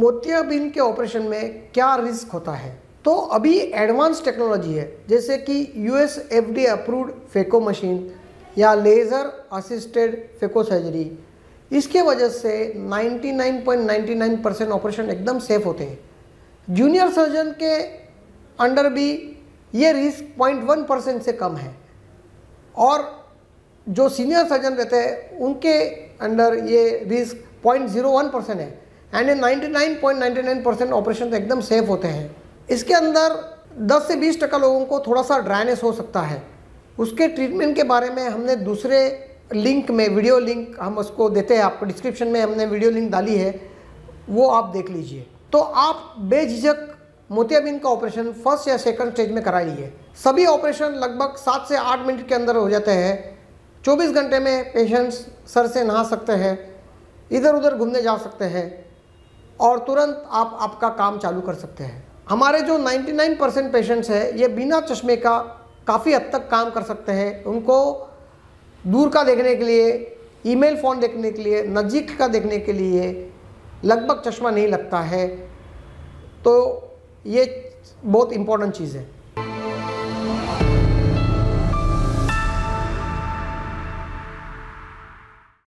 मोतियाबिंद के ऑपरेशन में क्या रिस्क होता है। तो अभी एडवांस टेक्नोलॉजी है जैसे कि US FDA approved phaco machine या लेज़र असिस्टेड फेको सर्जरी। इसके वजह से 99.99% ऑपरेशन एकदम सेफ होते हैं। जूनियर सर्जन के अंडर भी ये रिस्क 0.1% से कम है और जो सीनियर सर्जन रहते हैं उनके अंडर ये रिस्क 0.01% है। यानी 99.99% ऑपरेशन तो एकदम सेफ होते हैं। इसके अंदर 10 से 20% लोगों को थोड़ा सा ड्राइनेस हो सकता है। उसके ट्रीटमेंट के बारे में हमने दूसरे लिंक में वीडियो लिंक हम उसको देते हैं, आपको डिस्क्रिप्शन में हमने वीडियो लिंक डाली है, वो आप देख लीजिए। तो आप बेझिझक मोतियाबिंद का ऑपरेशन फर्स्ट या सेकंड स्टेज में करा लीजिए। सभी ऑपरेशन लगभग 7 से 8 मिनट के अंदर हो जाते हैं। 24 घंटे में पेशेंट्स सर से नहा सकते हैं, इधर उधर घूमने जा सकते हैं और तुरंत आप आपका काम चालू कर सकते हैं। हमारे जो 99% पेशेंट्स हैं ये बिना चश्मे का काफ़ी हद तक काम कर सकते हैं। उनको दूर का देखने के लिए, ईमेल फ़ोन देखने के लिए, नज़दीक का देखने के लिए लगभग चश्मा नहीं लगता है। तो ये बहुत इम्पोर्टेंट चीज़ है।